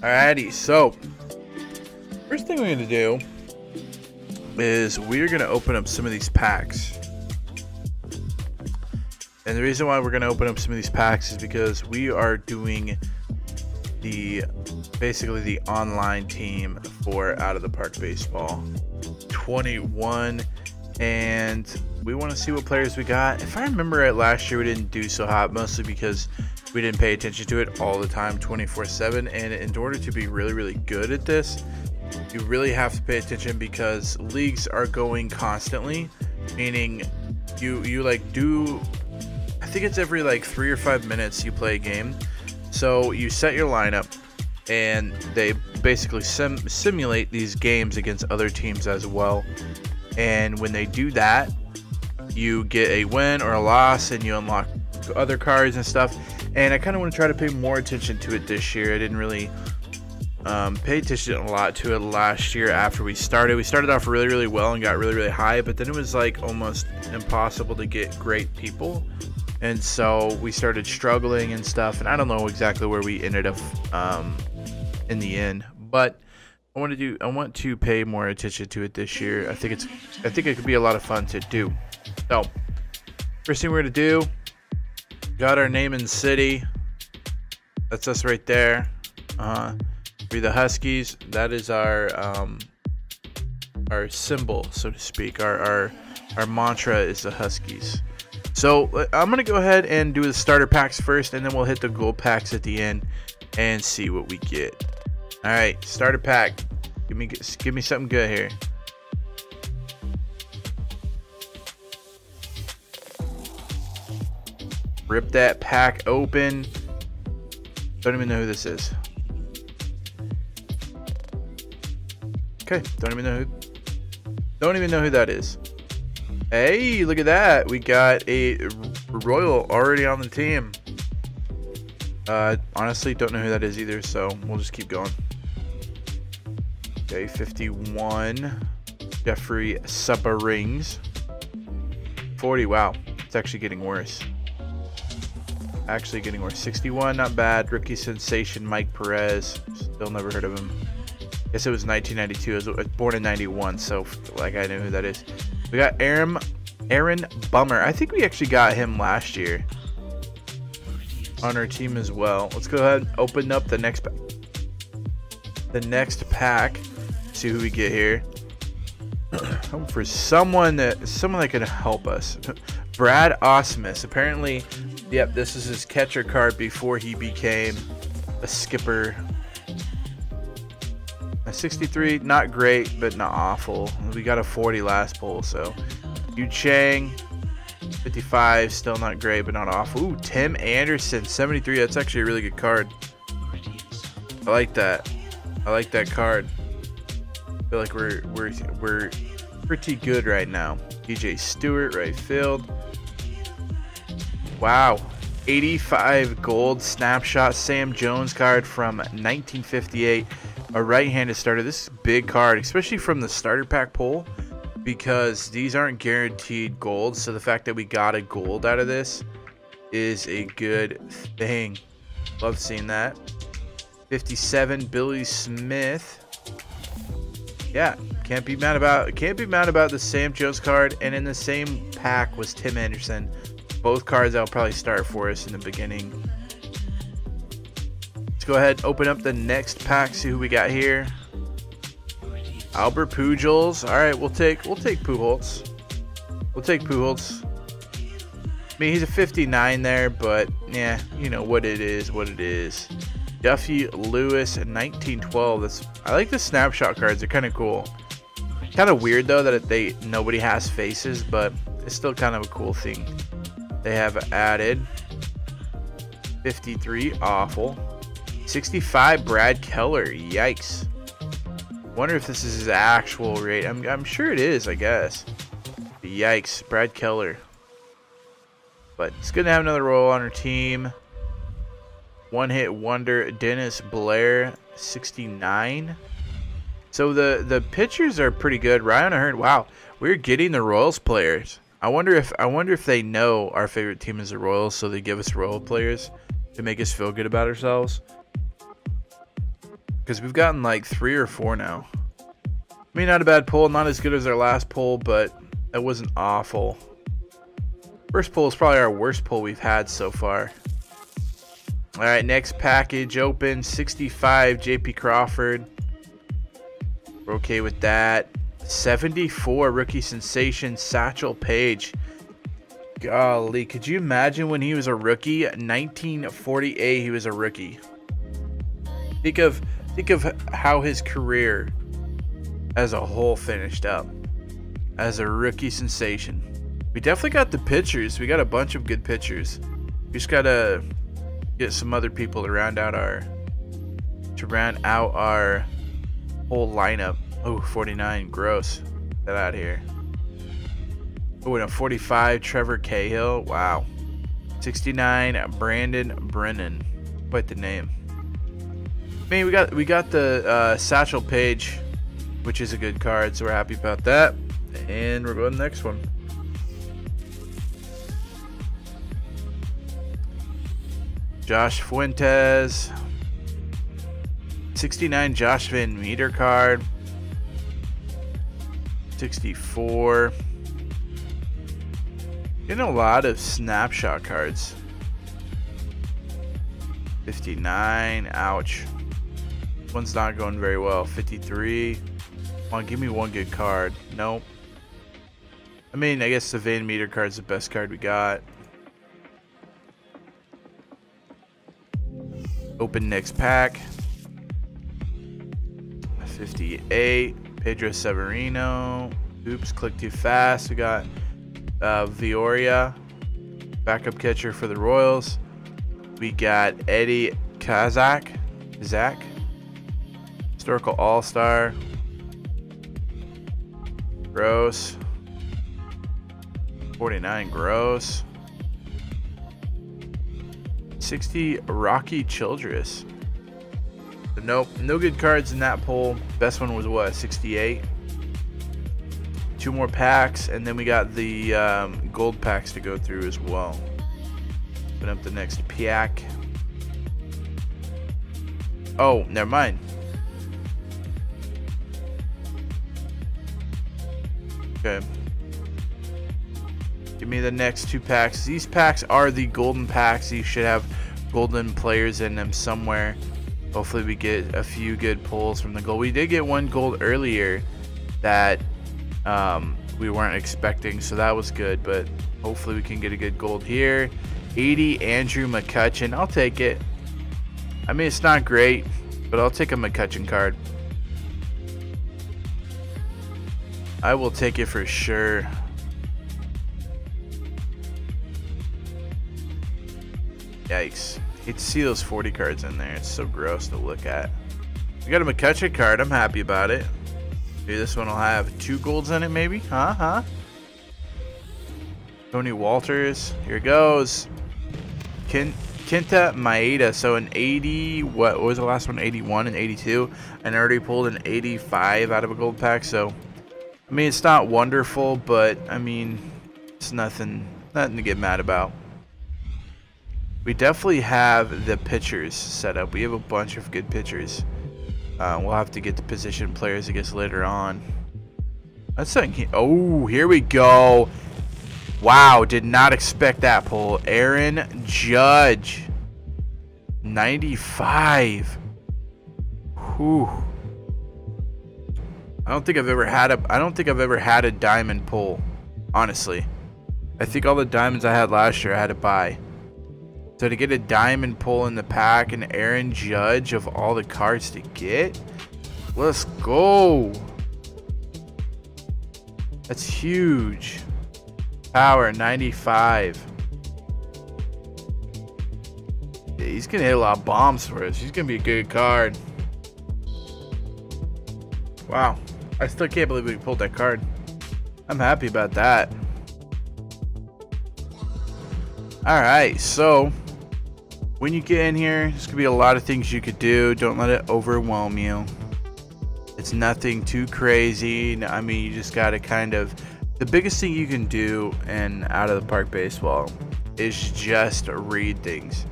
Alrighty, so first thing we're gonna do is we're gonna open up some of these packs. And the reason why we're gonna open up some of these packs is because we are doing basically the online team for Out of the Park Baseball 21, and we want to see what players we got. If I remember it, last year we didn't do so hot, mostly because we didn't pay attention to it all the time 24/7, and in order to be really good at this, you really have to pay attention because leagues are going constantly, meaning you like do, I think it's every like 3 or 5 minutes you play a game. So you set your lineup, and they basically simulate these games against other teams as well. And when they do that, you get a win or a loss, and you unlock other cards and stuff. And I kind of want to try to pay more attention to it this year. I didn't really pay attention a lot to it last year after we started. We started off really well and got really high, but then it was like almost impossible to get great people. And so we started struggling and stuff, and I don't know exactly where we ended up in the end, but I want to pay more attention to it this year. I think it could be a lot of fun to do. So first thing we're gonna do, got our name and city. That's us right there. We're the Huskies. That is our symbol, so to speak. Our mantra is the Huskies. So I'm gonna go ahead and do the starter packs first, and then we'll hit the gold packs at the end and see what we get. All right, starter pack. Give me something good here. Rip that pack open. Don't even know who this is. Okay, don't even know who that is. Hey, look at that. We got a Royal already on the team. Honestly, don't know who that is either, so we'll just keep going. Okay, 51. Jeffrey Supper rings. 40, wow. It's actually getting worse. 61, not bad. Rookie sensation, Mike Perez. Still never heard of him. Guess it was 1992. I was born in 91, so like I know who that is. We got Aaron Bummer. I think we actually got him last year on our team as well. Let's go ahead and open up the next pack. See who we get here. Hoping for someone that can help us. Brad Ausmus. Apparently, yep, this is his catcher card before he became a skipper. A 63, not great, but not awful. We got a 40 last pull, so. Yu Chang, 55, still not great, but not awful. Ooh, Tim Anderson, 73. That's actually a really good card. I like that. I like that card. I feel like we're pretty good right now. DJ Stewart, right field. Wow. 85 gold snapshot Sam Jones card from 1958. A right-handed starter. This is a big card, especially from the starter pack pull, because these aren't guaranteed gold, so the fact that we got a gold out of this is a good thing. Love seeing that. 57 Billy Smith. Yeah, can't be mad about the Sam Jones card. And in the same pack was Tim Anderson. Both cards I'll probably start for us in the beginning. Go ahead, open up the next pack, see who we got here. Albert Pujols. All right, we'll take Pujols. I mean, he's a 59 there, but yeah, you know what it is, Duffy Lewis, 1912. That's, I like the snapshot cards. They're kind of cool. Kind of weird though that nobody has faces, but it's still kind of a cool thing they have added. 53, awful. 65 Brad Keller, yikes. Wonder if this is his actual rate. I'm sure it is, I guess. But yikes, Brad Keller. But it's good to have another Royal on our team. One hit wonder Dennis Blair, 69. So the pitchers are pretty good. Ryan Hearn, wow, we're getting the Royals players. I wonder if they know our favorite team is the Royals, so they give us Royal players to make us feel good about ourselves. Because we've gotten like 3 or 4 now. I mean, not a bad poll, not as good as our last poll, but that wasn't awful. First poll is probably our worst poll we've had so far. All right, next package open, 65, JP Crawford. We're okay with that. 74, rookie sensation, Satchel Paige. Golly, could you imagine when he was a rookie? 1948, he was a rookie. Think of how his career as a whole finished up as a rookie sensation. We definitely got the pitchers. We got a bunch of good pitchers. We just gotta get some other people to round out our whole lineup. Oh, 49, gross. Get that out of here. Oh, and a 45, Trevor Cahill. Wow. 69, Brandon Brennan. Quite the name. I mean, we got the Satchel Paige, which is a good card, so we're happy about that. And we're going to the next one. Josh Fuentes. 69, Josh Van Meter card. 64. Getting a lot of snapshot cards. 59. Ouch. One's not going very well. 53. Come on, give me one good card. Nope. I mean, I guess the Van Meter card's the best card we got. Open next pack. 58. Pedro Severino. Oops, clicked too fast. We got Vioria, backup catcher for the Royals. We got Eddie Kazak, Zach, historical all-star. Gross. 49, gross. 60, Rocky Childress. Nope, no good cards in that poll. Best one was what, 68? 2 more packs, and then we got the gold packs to go through as well. Open up the next pack. Oh, never mind. Okay. Give me the next 2 packs. These packs are the golden packs. These should have golden players in them somewhere. Hopefully we get a few good pulls from the gold. We did get one gold earlier that we weren't expecting, so that was good, but hopefully we can get a good gold here. 80, Andrew McCutcheon. I'll take it. I mean, it's not great, but I'll take a McCutcheon card. I will take it for sure. Yikes. Hate to see those 40 cards in there. It's so gross to look at. We got a McCutcheon card. I'm happy about it. Maybe this one will have 2 golds in it, maybe? Huh? Tony Walters. Here it goes. Kenta Maeda. So an 80... What was the last one? 81 and 82. And I already pulled an 85 out of a gold pack. So, I mean, it's not wonderful, but, I mean, it's nothing to get mad about. We definitely have the pitchers set up. We have a bunch of good pitchers. We'll have to get the position players, I guess, later on. That's something. Oh, here we go. Wow, did not expect that pull. Aaron Judge. 95. Whew. I don't think I've ever had a diamond pull, honestly. I think all the diamonds I had last year I had to buy. So to get a diamond pull in the pack and Aaron Judge of all the cards to get, let's go. That's huge. Power, 95. Yeah, he's going to hit a lot of bombs for us. He's going to be a good card. Wow. I still can't believe we pulled that card. I'm happy about that. All right, so... When you get in here, there's going to be a lot of things you could do. Don't let it overwhelm you. It's nothing too crazy. I mean, you just got to kind of The biggest thing you can do in Out of the Park Baseball is just read things.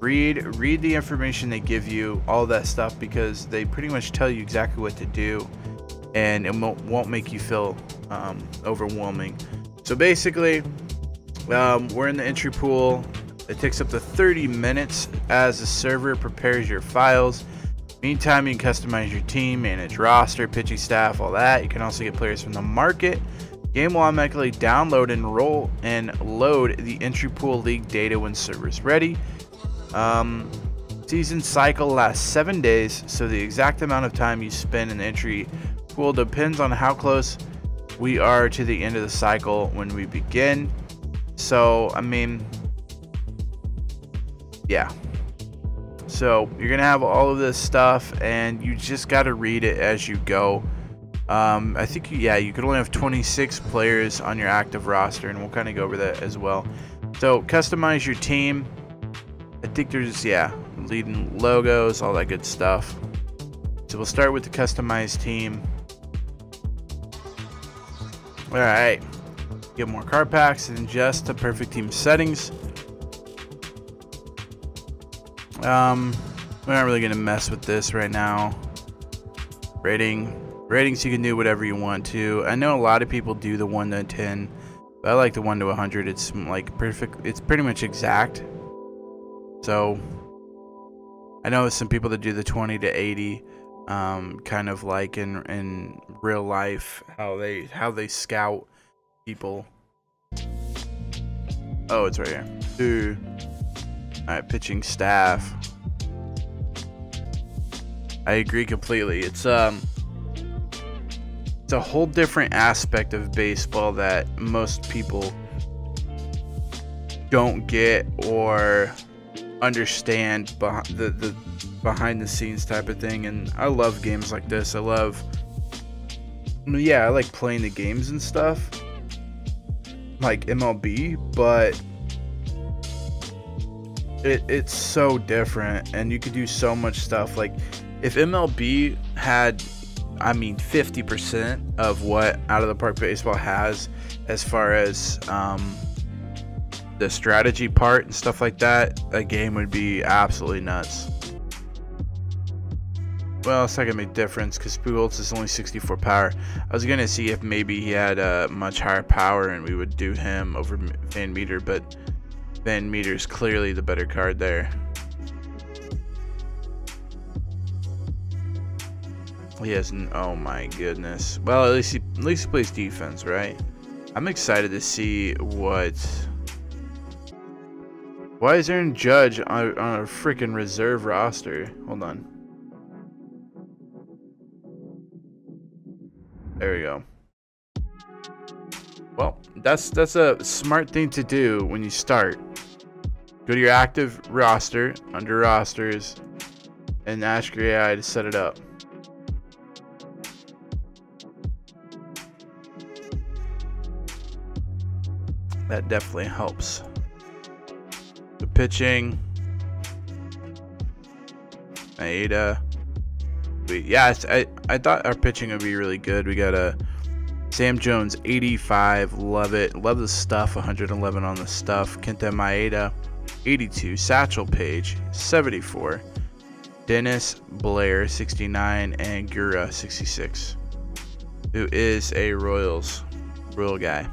Read the information they give you, all that stuff, because they pretty much tell you exactly what to do, and it won't make you feel overwhelming. So basically, we're in the entry pool. It takes up to 30 minutes as the server prepares your files. Meantime, you can customize your team, manage roster, pitching staff, all that. You can also get players from the market. Game will automatically download and roll and load the entry pool league data when server is ready. Season cycle lasts 7 days, so the exact amount of time you spend in the entry pool depends on how close we are to the end of the cycle when we begin. So I mean, yeah, so you're gonna have all of this stuff and you just got to read it as you go. I think, yeah, you could only have 26 players on your active roster, and we'll kind of go over that as well. So customize your team. I think there's, yeah, leading logos, all that good stuff. So we'll start with the customized team. All right, get more card packs and adjust the perfect team settings. We're not really gonna mess with this right now. Ratings, you can do whatever you want to. I know a lot of people do the 1 to 10, but I like the 1 to 100. It's like perfect. It's pretty much exact. So I know some people that do the 20 to 80, kind of like in real life how they scout people. Oh, it's right here. Ooh. All right, pitching staff. I agree completely. It's a whole different aspect of baseball that most people don't get or understand the behind the scenes type of thing. And I love games like this. I like playing the games and stuff like MLB, but it's so different, and you could do so much stuff. Like if MLB had, I mean, 50% of what Out of the Park Baseball has as far as the strategy part and stuff like that, a game would be absolutely nuts. Well, it's not gonna make a difference because Pujols is only 64 power. I was gonna see if maybe he had a much higher power and we would do him over Van Meter, but Van Meter's clearly the better card there. He hasn't. Oh my goodness. Well, at least he plays defense, right? I'm excited to see what. Why is Aaron Judge on a freaking reserve roster? Hold on. There we go. Well, that's a smart thing to do when you start. Go to your active roster, under rosters, and ask your AI to set it up. That definitely helps. The pitching, Maeda. Yeah, I thought our pitching would be really good. We got a Sam Jones 85, love it, love the stuff. 111 on the stuff. Kenta Maeda 82, Satchel Paige 74, Dennis Blair 69, and Gura 66, who is a Royal guy.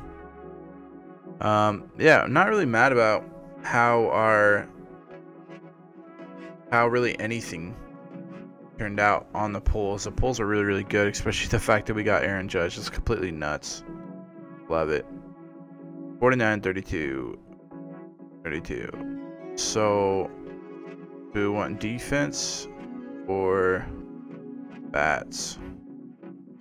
Yeah, I'm not really mad about how really anything turned out on the polls. The polls are really good, especially the fact that we got Aaron Judge. It's completely nuts. Love it. 49, 32, 32. So do we want defense or bats?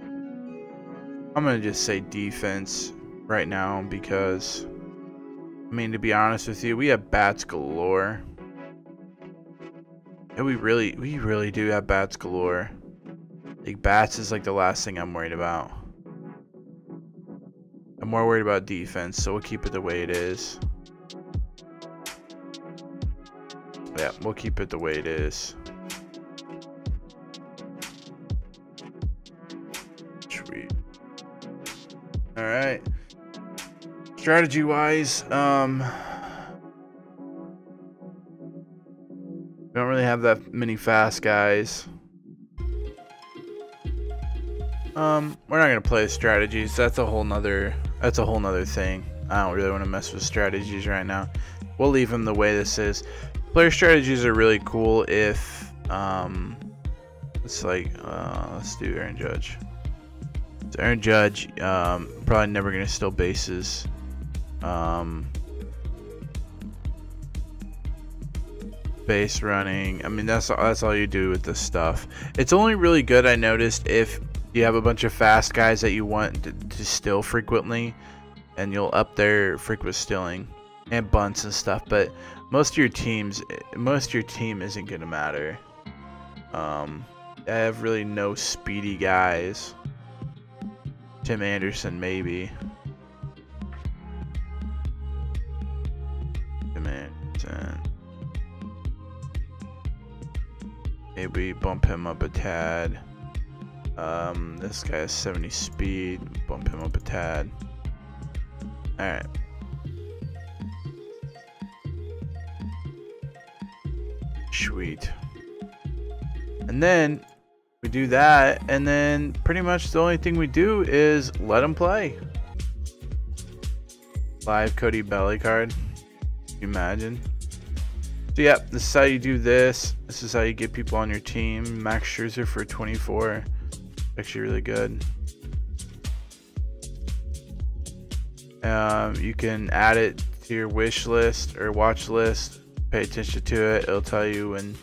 I'm gonna just say defense right now because, I mean, to be honest with you, we have bats galore. And we really do have bats galore. Like, bats is like the last thing I'm worried about. I'm more worried about defense, so we'll keep it the way it is. Yeah, we'll keep it the way it is. Sweet. All right. Strategy-wise, we don't really have that many fast guys. We're not gonna play strategies. That's a whole nother thing. I don't really want to mess with strategies right now. We'll leave them the way this is. Player strategies are really cool if let's do Aaron Judge. So Aaron Judge, probably never gonna steal bases. Base running. I mean, that's all you do with this stuff. It's only really good, I noticed, if you have a bunch of fast guys that you want to steal frequently, and you'll up their frequent stealing and bunts and stuff. But most of your team isn't gonna matter. I have really no speedy guys. Tim Anderson, maybe. Tim Anderson. Maybe bump him up a tad. This guy has 70 speed. Bump him up a tad. Alright. Sweet. And then we do that, and then pretty much the only thing we do is let him play. Live Cody Belly card. Can you imagine? So yeah, this is how you do this. This is how you get people on your team. Max Scherzer for 24. Actually really good. You can add it to your wish list or watch list. Pay attention to it. It'll tell you when.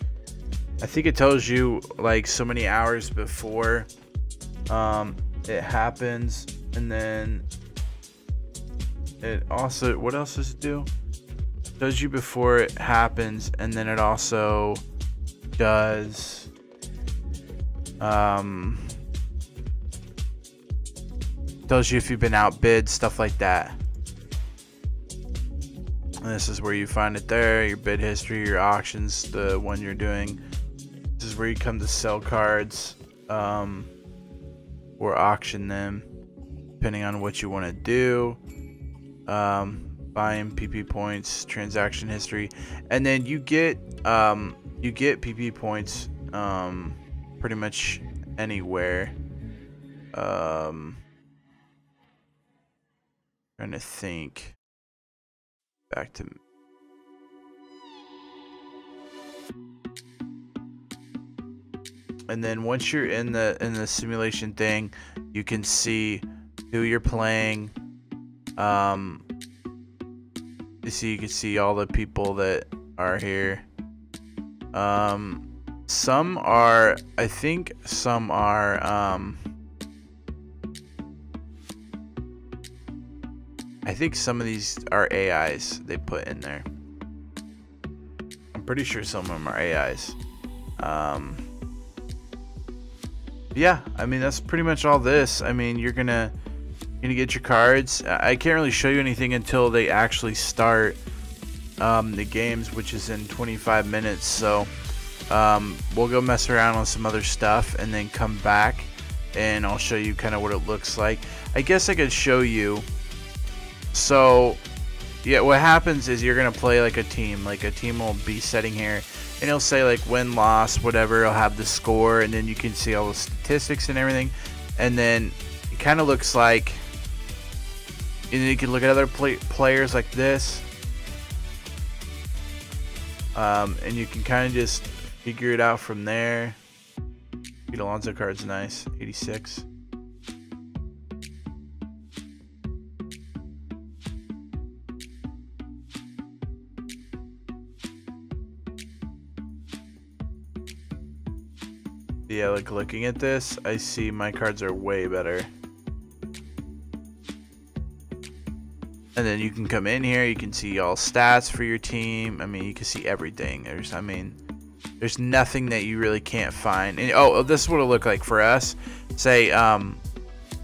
I think it tells you like so many hours before it happens. And then it also, what else does it do? It tells you before it happens, and then it also does tells you if you've been outbid, stuff like that. And this is where you find it there, your bid history, your auctions, the one you're doing. This is where you come to sell cards or auction them, depending on what you want to do. Buying PP points, transaction history, and then you get PP points pretty much anywhere. Trying to think back to and then once you're in the simulation thing, you can see who you're playing. So you can see all the people that are here. Some are, I think some are I think some of these are AIs they put in there. I'm pretty sure some of them are AIs. Yeah, I mean, that's pretty much all this. I mean, you're gonna get your cards. I can't really show you anything until they actually start the games, which is in 25 minutes. So we'll go mess around on some other stuff and then come back, and I'll show you kind of what it looks like. I guess I could show you. So yeah, what happens is you're gonna play like a team. Like a team will be setting here, and it'll say like win, loss, whatever. It'll have the score, and then you can see all the statistics and everything. And then it kind of looks like, and then you can look at other players like this, and you can kind of just figure it out from there. Pete Alonso card's nice, 86. Yeah, like looking at this, I see my cards are way better. And then you can come in here, you can see all stats for your team. I mean, you can see everything. There's, I mean, there's nothing that you really can't find. And oh, this is what it looked like for us. Say, well,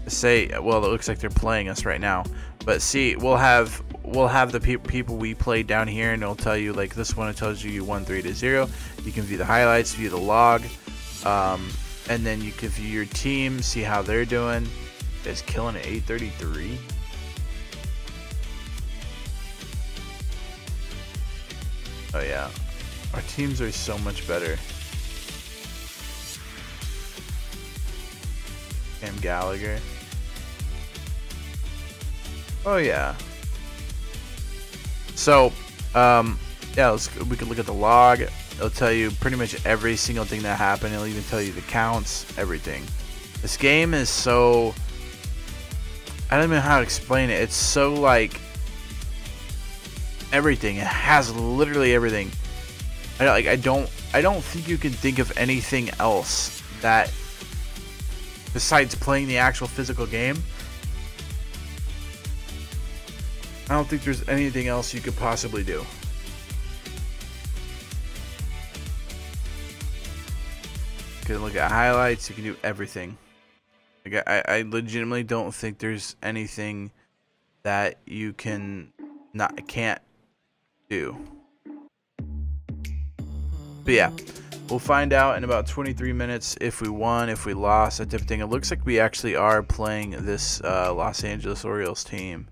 it looks like they're playing us right now. But see, we'll have the people we played down here, and it'll tell you like this one. It tells you 1-3-0. You can view the highlights, view the log. And then you can view your team, see how they're doing. It's killing at 833. Oh yeah, our teams are so much better. Cam Gallagher. Oh yeah. So, yeah, we can look at the log. It'll tell you pretty much every single thing that happened. It'll even tell you the counts, everything. This game is so, I don't even know how to explain it. It's so like everything. It has literally everything. I don't think you can think of anything else that besides playing the actual physical game. I don't think there's anything else you could possibly do. You can look at highlights. You can do everything. Like I legitimately don't think there's anything that you can't do. But yeah, we'll find out in about 23 minutes if we won, if we lost, that type of thing. It looks like we actually are playing this Los Angeles Orioles team.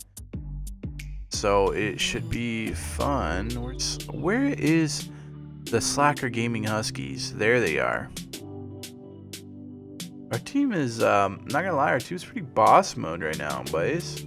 So it should be fun. Where is the Slacker Gaming Huskies? There they are. Our team is, I'm not gonna lie, our team's pretty boss mode right now, boys.